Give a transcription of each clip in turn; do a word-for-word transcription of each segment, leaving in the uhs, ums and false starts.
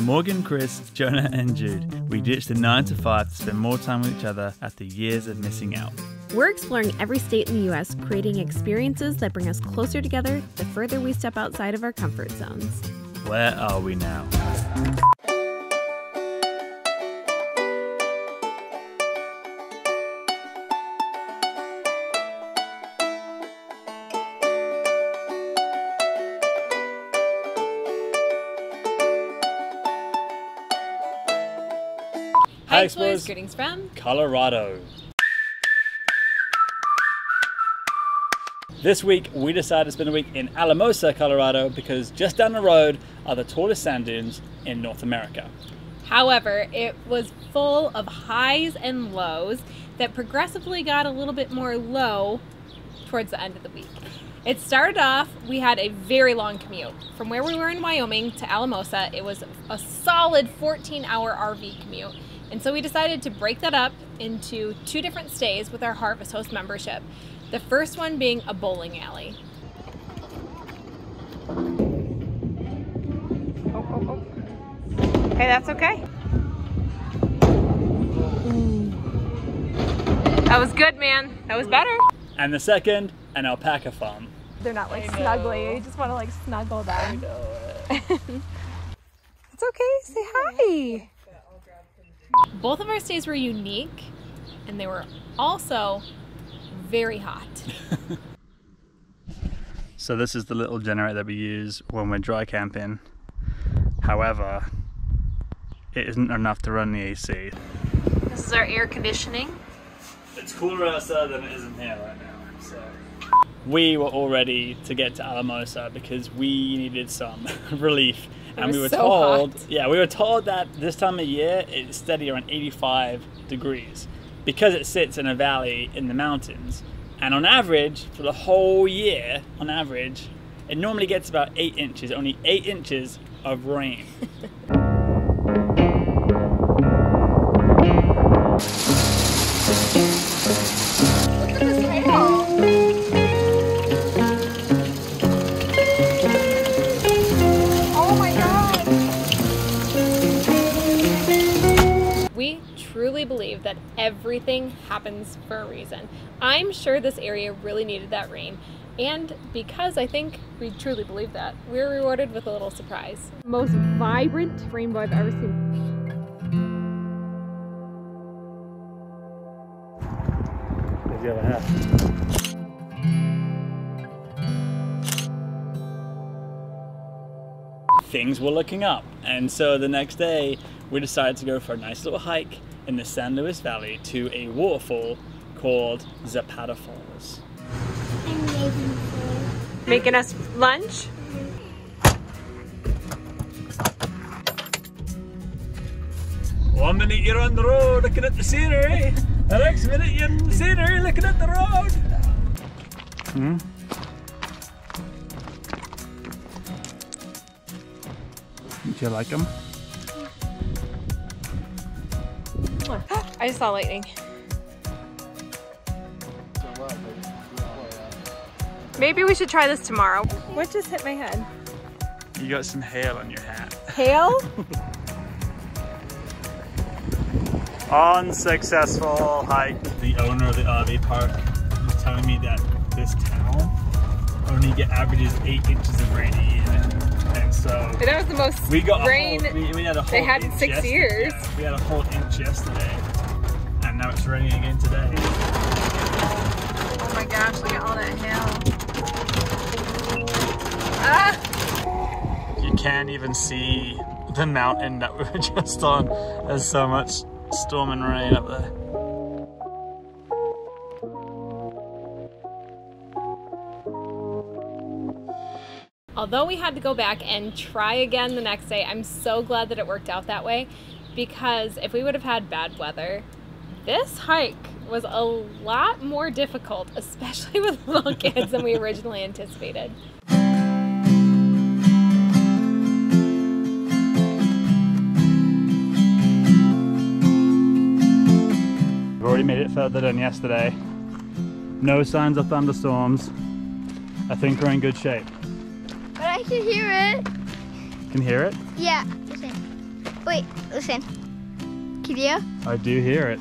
For Morgan, Chris, Jonah and Jude, we ditched the nine to five to spend more time with each other after years of missing out. We're exploring every state in the U S, creating experiences that bring us closer together the further we step outside of our comfort zones. Where are we now? Hi, explorers. Greetings from Colorado. This week, we decided to spend a week in Alamosa, Colorado, because just down the road are the tallest sand dunes in North America. However, it was full of highs and lows that progressively got a little bit more low towards the end of the week. It started off, we had a very long commute. From where we were in Wyoming to Alamosa, it was a solid fourteen hour R V commute. And so we decided to break that up into two different stays with our Harvest Host membership. The first one being a bowling alley. Oh, oh, oh. Hey, that's okay. Ooh. That was good, man. That was better. And the second, an alpaca farm. They're not like snuggly. You just want to like snuggle them. I know it. It's okay. Say hi. Both of our stays were unique, and they were also very hot. So this is the little generator that we use when we're dry camping. However, it isn't enough to run the A C. This is our air conditioning. It's cooler outside than it is in here right now, so. We were all ready to get to Alamosa because we needed some relief. It and we were so told, hot. yeah, we were told that this time of year it's steady around eighty-five degrees because it sits in a valley in the mountains. And on average, for the whole year, on average, it normally gets about eight inches, only eight inches of rain. Believe that everything happens for a reason. I'm sure this area really needed that rain, and because I think we truly believe that, we're rewarded with a little surprise. Most vibrant rainbow I've ever seen. There's the other half. Things were looking up, and so the next day we decided to go for a nice little hike in the San Luis Valley to a waterfall called Zapata Falls. I'm making food. Making us lunch? Mm-hmm. One minute you're on the road looking at the scenery, the next minute you're in the scenery looking at the road. Hmm? Do you like them? I just saw lightning. Maybe we should try this tomorrow. What just hit my head? You got some hail on your hat. Hail? Unsuccessful hike. The owner of the R V park was telling me that this town only get averages eight inches of rain a year. And so but that was the most we got rain whole, we, we had a whole they had in six yesterday. years. Yeah, we had a whole inch yesterday. And now it's raining again today. Oh my gosh, look at all that hail. Ah! You can't even see the mountain that we were just on. There's so much storm and rain up there. Although we had to go back and try again the next day, I'm so glad that it worked out that way, because if we would have had bad weather, this hike was a lot more difficult, especially with little kids, than we originally anticipated. We've already made it further than yesterday. No signs of thunderstorms. I think we're in good shape. I can hear it. You can hear it? Yeah. Okay. Wait, listen. Can you? I do hear it.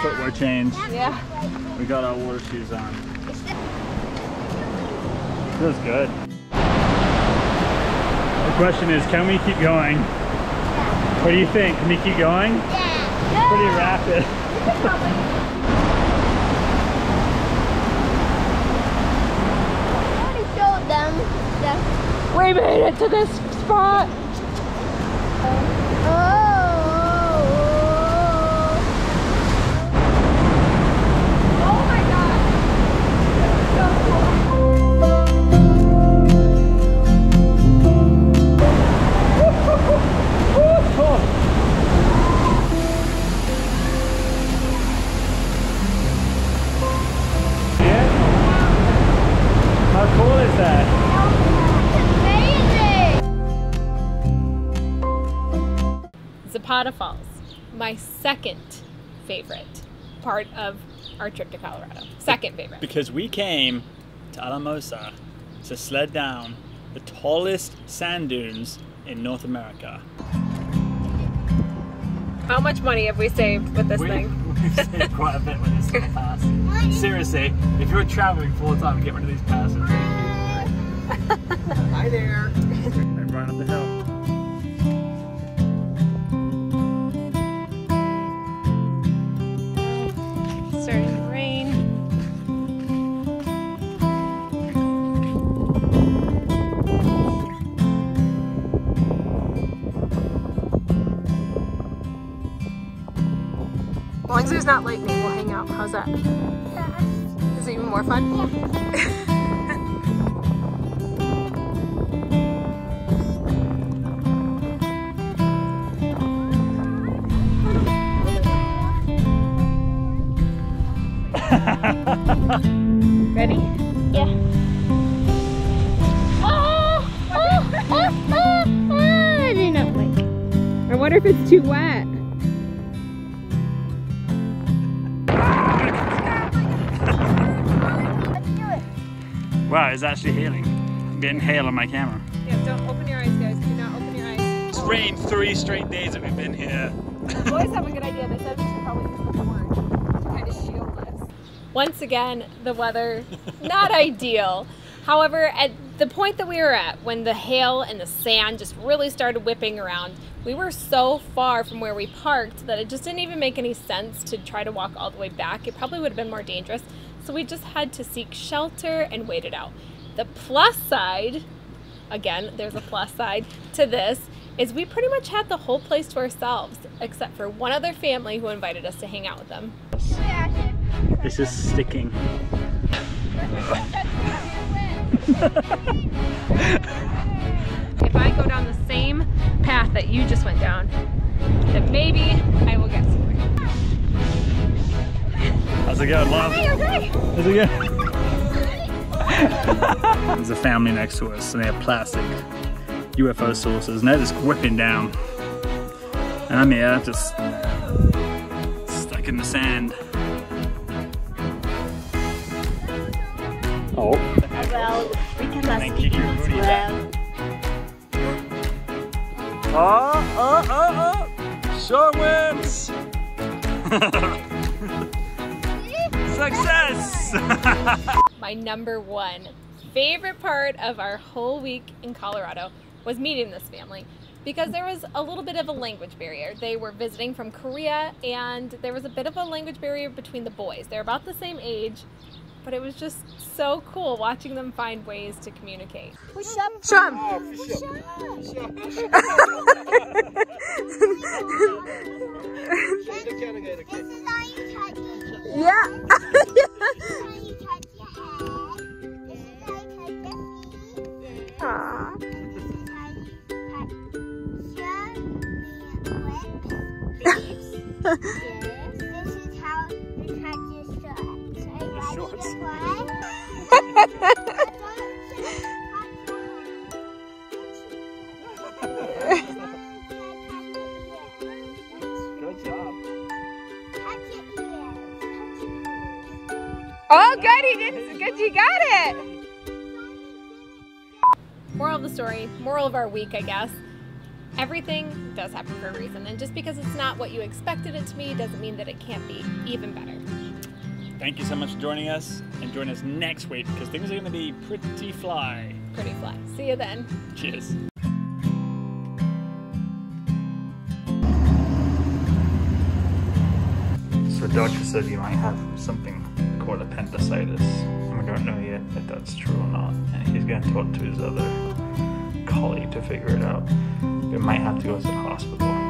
Footwear change. Yeah. We got our water shoes on. Feels good. The question is, can we keep going? What do you think? Can we keep going? Yeah. Yeah. Pretty rapid. We made it to this spot! Zapata Falls, my second favorite part of our trip to Colorado. Second favorite. Because we came to Alamosa to sled down the tallest sand dunes in North America. How much money have we saved with this we, thing? We've saved quite a bit with this little pass. Seriously, if you're traveling full time, get rid of these passes. Hi there. I'm right up the hill. As long as there's not lightning, we'll hang out. How's that? Yeah. Is it even more fun? Yeah. Ready? Yeah. Oh, oh, oh, oh, oh. I did not blink. I wonder if it's too wet. Wow, it's actually hailing. I'm getting hail on my camera. Yeah, don't open your eyes, guys. Do not open your eyes. It's rained three straight days that we've been here. The boys have a good idea. They said we should probably use the word to kind of shield us. Once again, the weather, not ideal. However, at the point that we were at, when the hail and the sand just really started whipping around, we were so far from where we parked that it just didn't even make any sense to try to walk all the way back. It probably would have been more dangerous. So we just had to seek shelter and wait it out. The plus side, again, there's a plus side to this, is we pretty much had the whole place to ourselves, except for one other family who invited us to hang out with them. This is sticking. If I go down the same path that you just went down, then maybe I will get somewhere. How's it going, Mom? How's it going? There's a family next to us and they have plastic U F O saucers and they're just whipping down. And I'm here just stuck in the sand. Oh. Well, we can ask you as well. Oh, oh, oh, oh! Sure wins! Success! My number one favorite part of our whole week in Colorado was meeting this family because there was a little bit of a language barrier. They were visiting from Korea and there was a bit of a language barrier between the boys. They're about the same age, but it was just so cool watching them find ways to communicate. Push up! Push up! Push up! Push up! Yeah. This is how you touch your shorts. I shorts. Good job. Oh, good, he did, good, you got it! Moral of the story, moral of our week, I guess, everything does happen for a reason, and just because it's not what you expected it to be doesn't mean that it can't be even better. Thank you so much for joining us, and join us next week because things are going to be pretty fly. Pretty fly. See you then. Cheers. So the doctor said you might have something called appendicitis. We don't know yet if that's true or not, and he's going to talk to his other colleague to figure it out. We might have to go to the hospital.